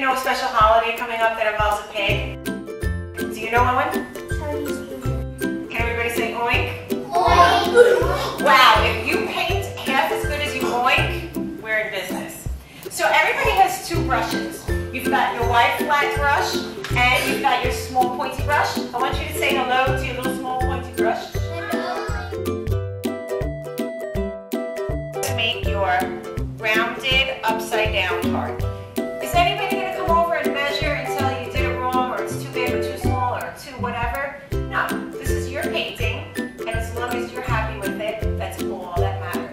you know a special holiday coming up that involves a pig? Do you know, Owen? Can everybody say oink? Oink! Wow, if you paint half as good as you oink, we're in business. So everybody has two brushes. You've got your wide flat brush and you've got your small pointy brush. I want you to say hello to your little small pointy brush. Rounded upside down part. Is anybody going to come over and measure and tell you did it wrong, or it's too big or too small or too whatever? No, this is your painting, and as long as you're happy with it, that's all that matters.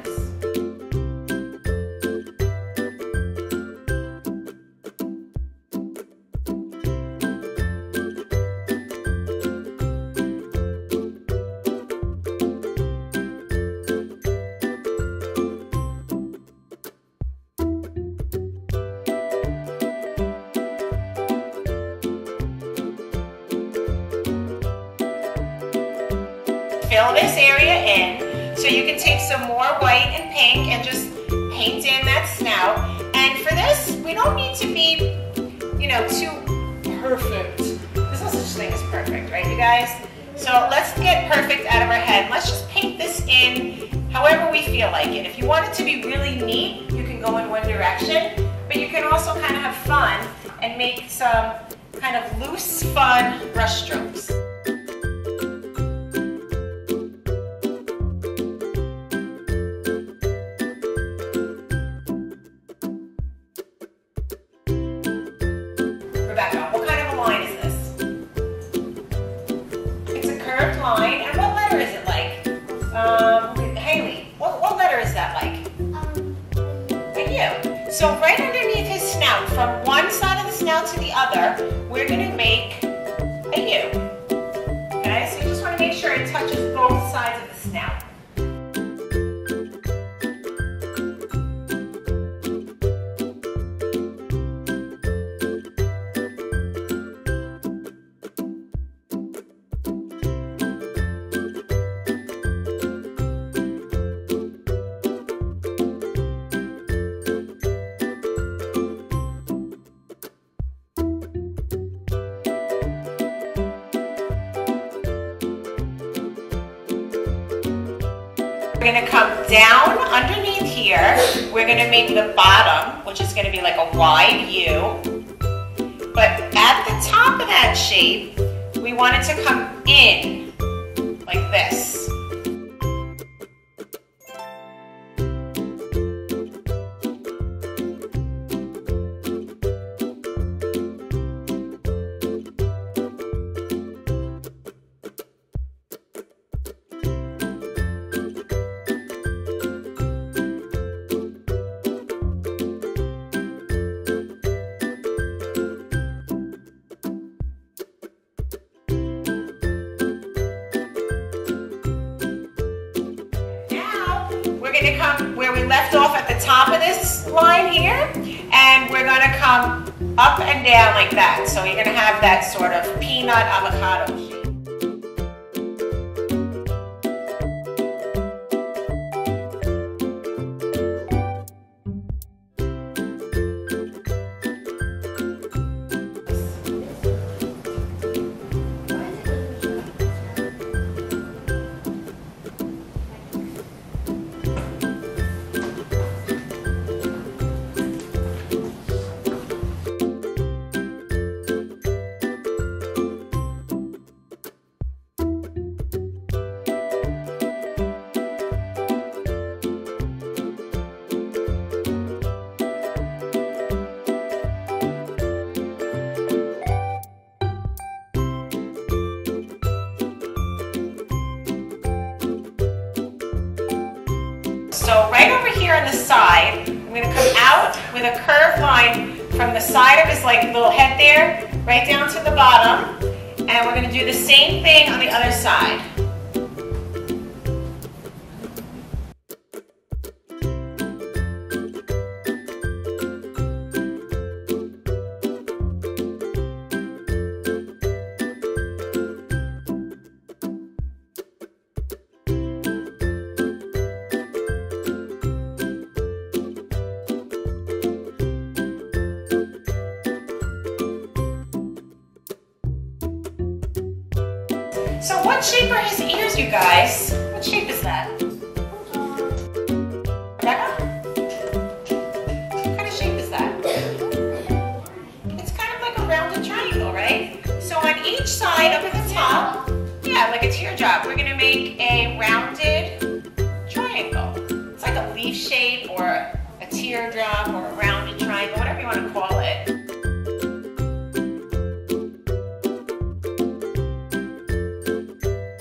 Fill this area in, so you can take some more white and pink and just paint in that snout. And for this, we don't need to be, you know, too perfect. There's no such thing as perfect, right, you guys? So let's get perfect out of our head. Let's just paint this in however we feel like it. If you want it to be really neat, you can go in one direction, but you can also kind of have fun and make some kind of loose, fun brush strokes. What kind of a line is this? It's a curved line, and what letter is it like? Haley, what letter is that like? And you. So right underneath his snout, from one side of the snout to the other, we're going to make a U. Okay, so you just want to make sure it touches both sides of the snout. We're going to come down underneath here. We're going to make the bottom, which is going to be like a wide U. But at the top of that shape, we want it to come in like this. We're going to come where we left off at the top of this line here, and we're going to come up and down like that. So you're going to have that sort of peanut avocado shape. So right over here on the side, I'm going to come out with a curved line from the side of his like little head there, right down to the bottom, and we're going to do the same thing on the other side. So what shape are his ears, you guys? What shape is that? Rebecca? What kind of shape is that? It's kind of like a rounded triangle, right? So on each side, up at the top, yeah, like a teardrop, we're gonna make a rounded triangle. It's like a leaf shape or a teardrop or a rounded triangle, whatever you want to call it. We're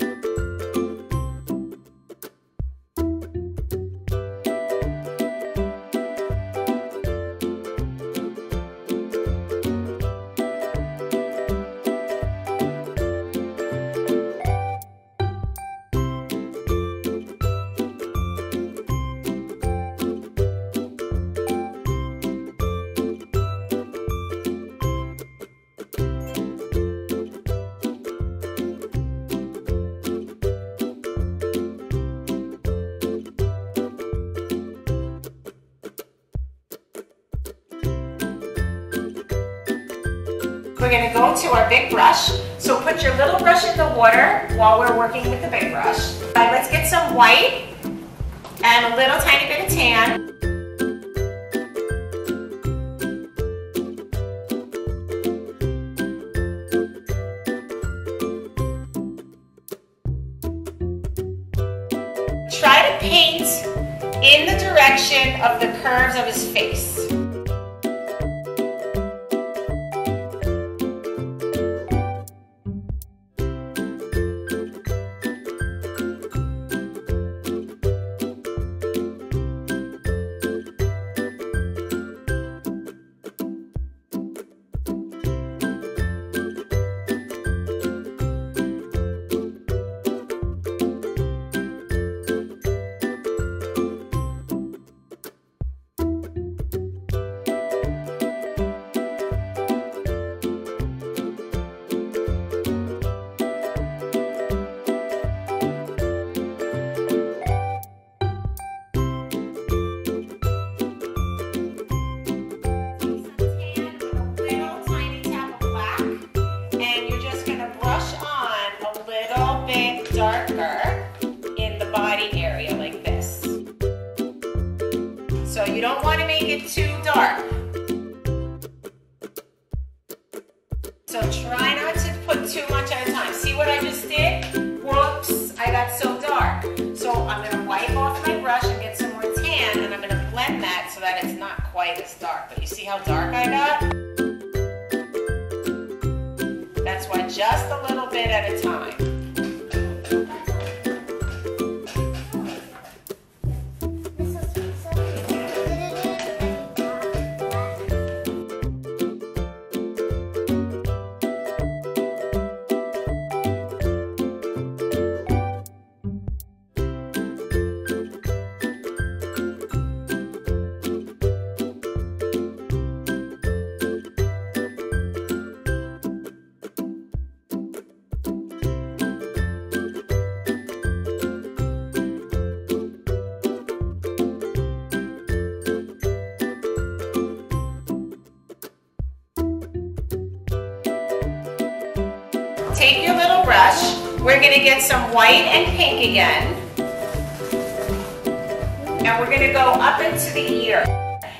going to go to our big brush. So put your little brush in the water while we're working with the big brush. All right, let's get some white and a little tiny bit of tan. Try to paint in the direction of the curves of his face. So you don't want to make it too dark. So try not to put too much at a time. See what I just did? Whoops, I got so dark. So I'm going to wipe off my brush and get some more tan, and I'm going to blend that so that it's not quite as dark. But you see how dark I got? That's why just a little bit at a time. Take your little brush. We're going to get some white and pink again. And we're going to go up into the ear.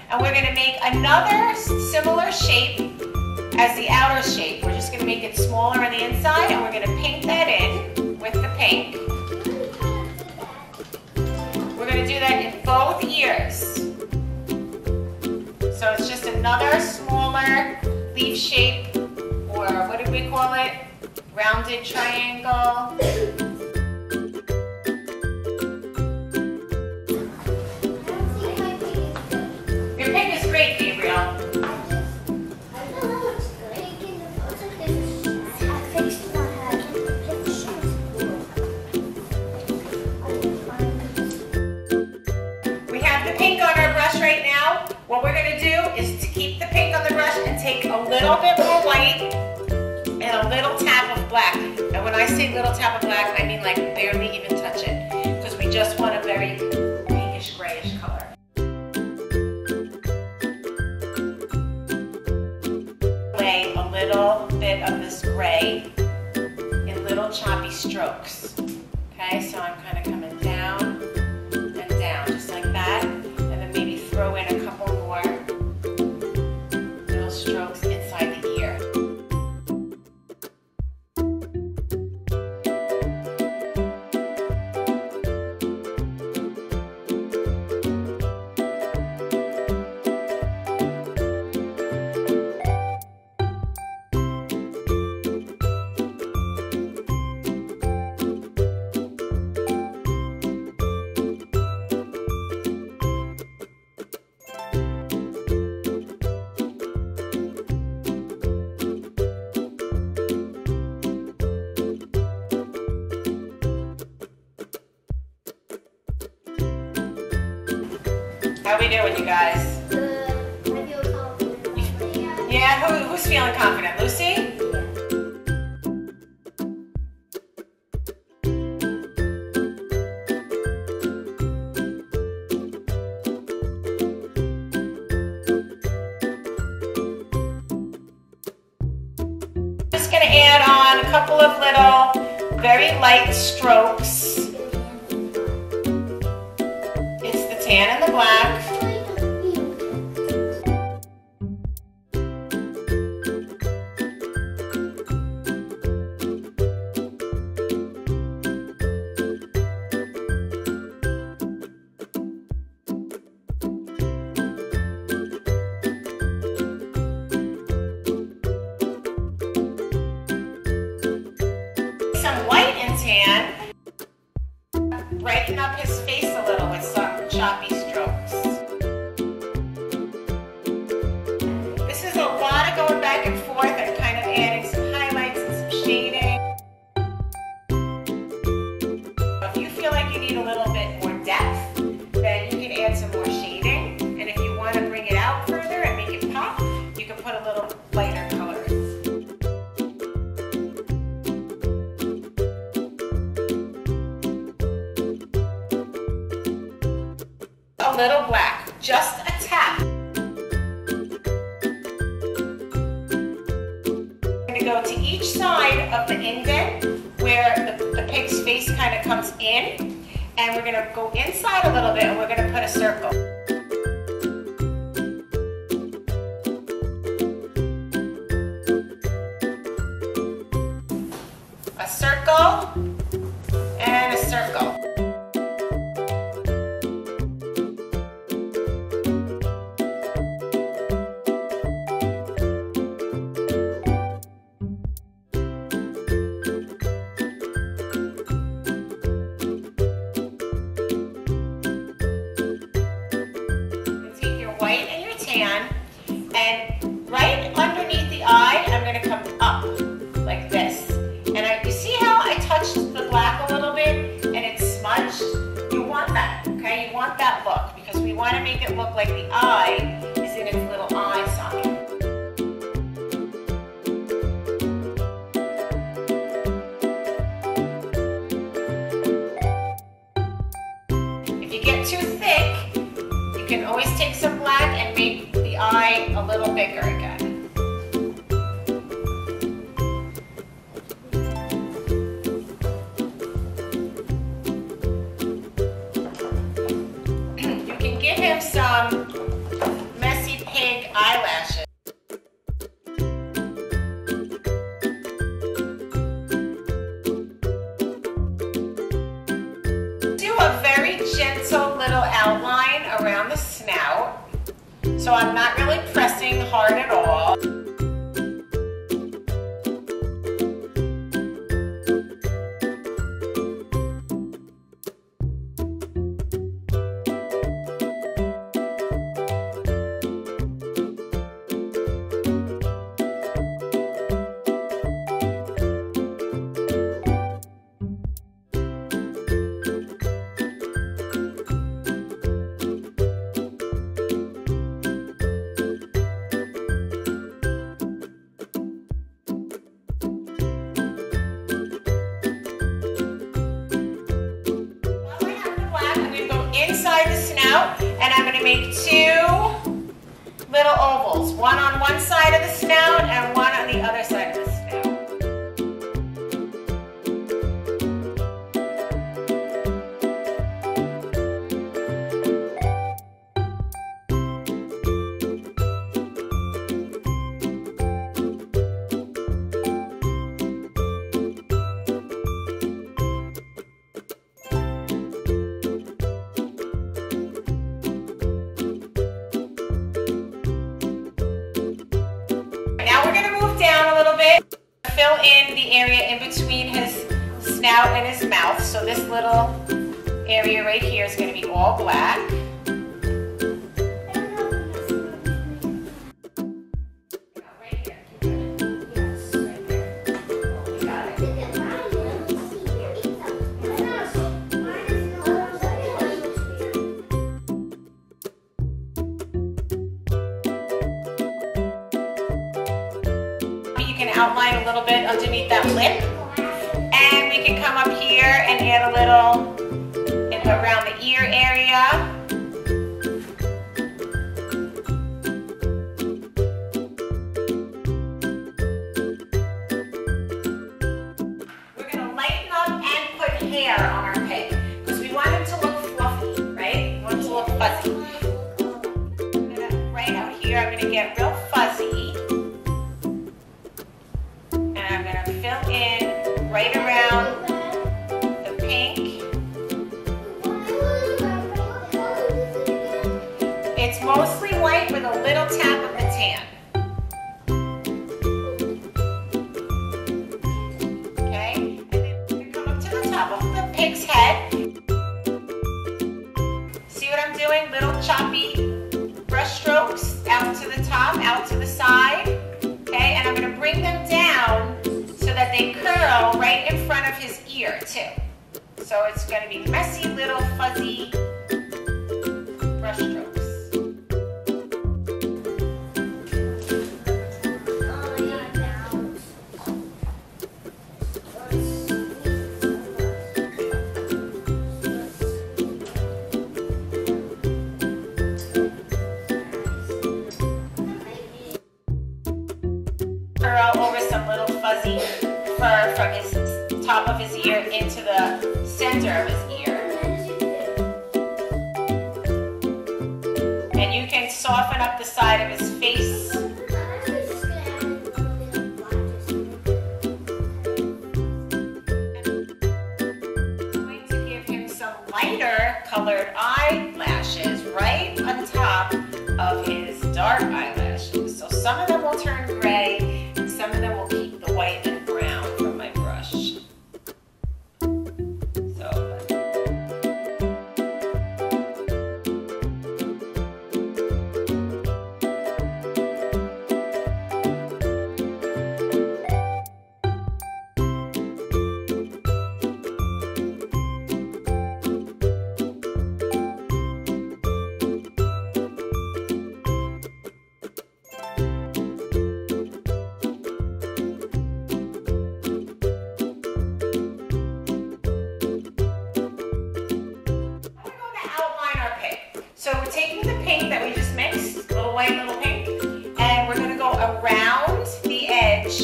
And we're going to make another similar shape as the outer shape. We're just going to make it smaller on the inside, and we're going to paint that in with the pink. We're going to do that in both ears. So it's just another smaller leaf shape, or what did we call it? Rounded triangle. Your pink is great, Gabriel. I don't know what's great in the photo because I fixed my hair. We have the pink on our brush right now. What we're going to do is to keep the pink on the brush and take a little bit more white and a little tap of black. And when I say little tap of black, I mean like barely even touch it, because we just want a very pinkish, grayish color. Lay a little bit of this gray in little choppy strokes. Okay, so I'm kind of coming down and down, just like that. And then maybe throw in a couple more little strokes inside the ear. How are we doing, you guys? Good. I feel confident. Yeah, who's feeling confident? Lucy? I'm just going to add on a couple of little, very light strokes. Tan and the black. Some white and tan. Brighten up his face a little with some choppy strokes. This is a lot of going back and forth and kind of adding some highlights and some shading. If you feel like you need a little bit more depth, then you can add some more shading. And if you want to bring it out further and make it pop, you can put a little lighter color. A little black, just a tap. We're going to go to each side of the indent where the pig's face kind of comes in, and we're going to go inside a little bit and we're going to put a circle. A circle and a circle. And right underneath the eye, I'm going to come up like this. And you see how I touched the black a little bit and it's smudged? You want that, okay? You want that look because we want to make it look like the eye is in its little eye socket. If you get too thick, you can always take some black and make eye a little bigger again. You can give him some messy pig eyelashes. Do a very gentle little outline around the snout. So I'm not really pressing hard at all. fill in the area in between his snout and his mouth. So this little area right here is going to be all black. Outline a little bit underneath that lip, and we can come up here and add a little around the ear area. We're going to lighten up and put hair on our pig because we want him to look fluffy, right? We want him to look fuzzy. I'm gonna, right out here, I'm going to get real fuzzy. I'm going to fill in right around the pink. It's mostly white with a little tap of the tan. Okay, and then we're going to come up to the top of the pig's head. See what I'm doing? Little choppy brush strokes out to the top, out to the side. Okay, and I'm going to bring them down so that they curl right in front of his ear too. So it's going to be messy little fuzzy brush strokes. Curl over some little fuzzy fur from his top of his ear into the center of his ear. And you can soften up the side of his face. I'm going to give him some lighter colored eyelashes right on top of his dark eyelashes. So some of them will turn gray. Some of them will keep the white and brown from my brush. So, we're taking the pink that we just mixed, little white, little pink, and we're going to go around the edge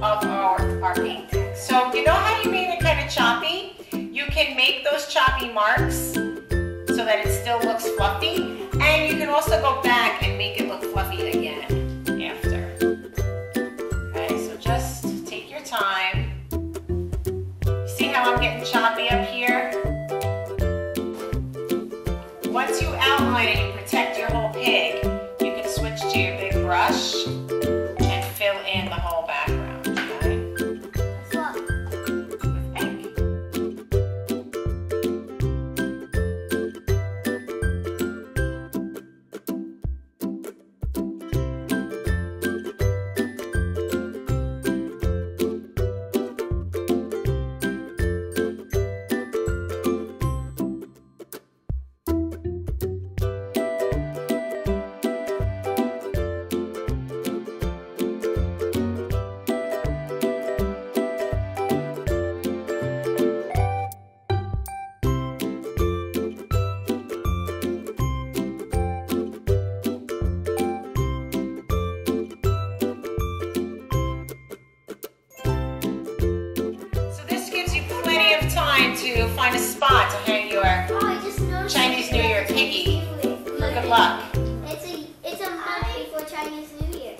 of our pink. So you know how you made it kind of choppy? You can make those choppy marks so that it still looks fluffy, and you can also go back and make it look fluffy again after. Okay, so just take your time. See how I'm getting choppy up here? Once you outline it, you protect your whole pig. You can switch to your big brush and fill in the whole background, okay? To find a spot to hang your Chinese New Year piggy. Good luck. It's a month before Chinese New Year.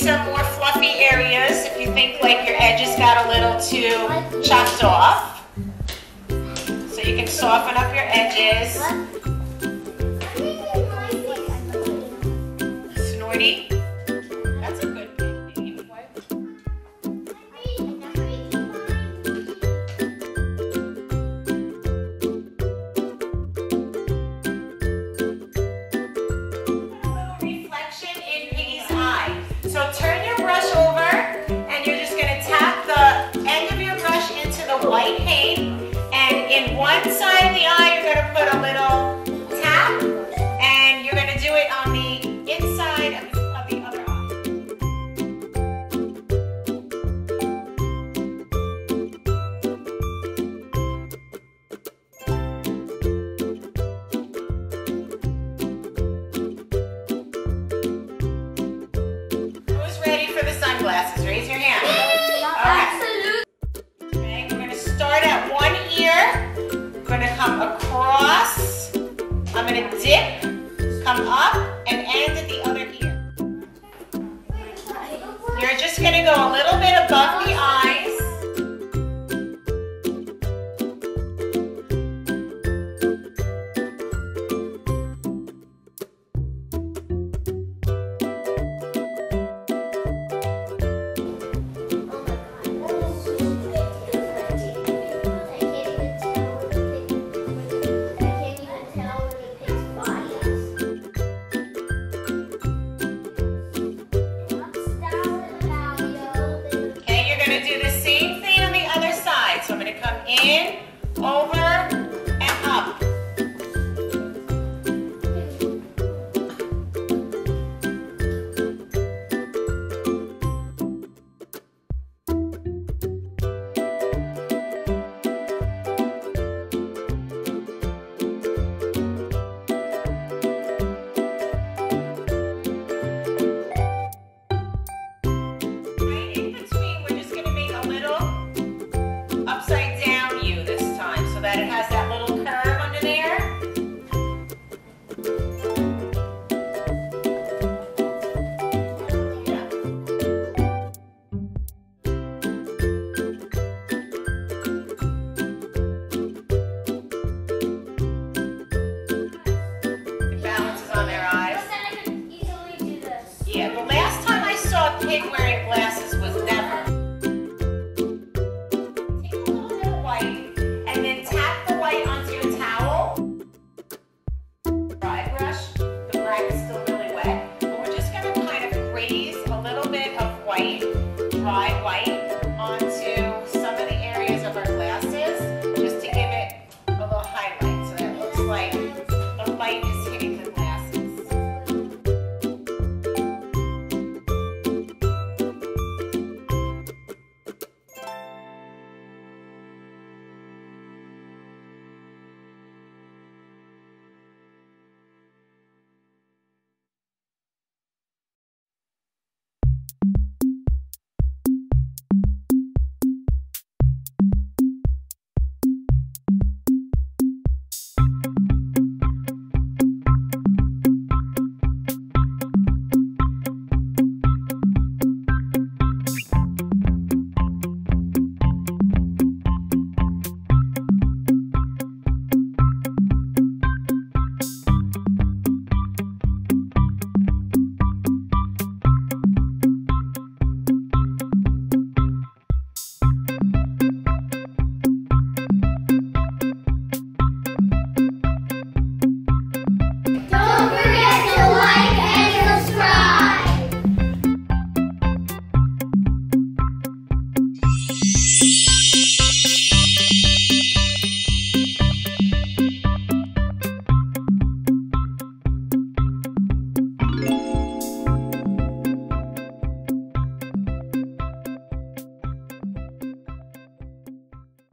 some more fluffy areas if you think like your edges got a little too chopped off. So you can soften up your edges. Snorty. That's a good painting. A little reflection in Piggy's eye. So turn your brush over and you're just going to tap the end of your brush into the white paint. And in one side of the eye, you're going to put a little tap, and you're going to do it on the inside of the other eye. Who's ready for the sunglasses? Raise your hand. Absolutely. Okay, we're going to start at one ear. I'm going to come across, I'm going to dip, come up, and end at the other ear. You're just going to go a little bit above the in, over, and up. Right in between, we're just going to make a little upside that it has that little curve under there. Yeah. It balances on their eyes. But then I could easily do this. Yeah, the last time I saw a kid wearing glasses was never. Still really wet, but we're just going to kind of graze a little bit of white, dry white.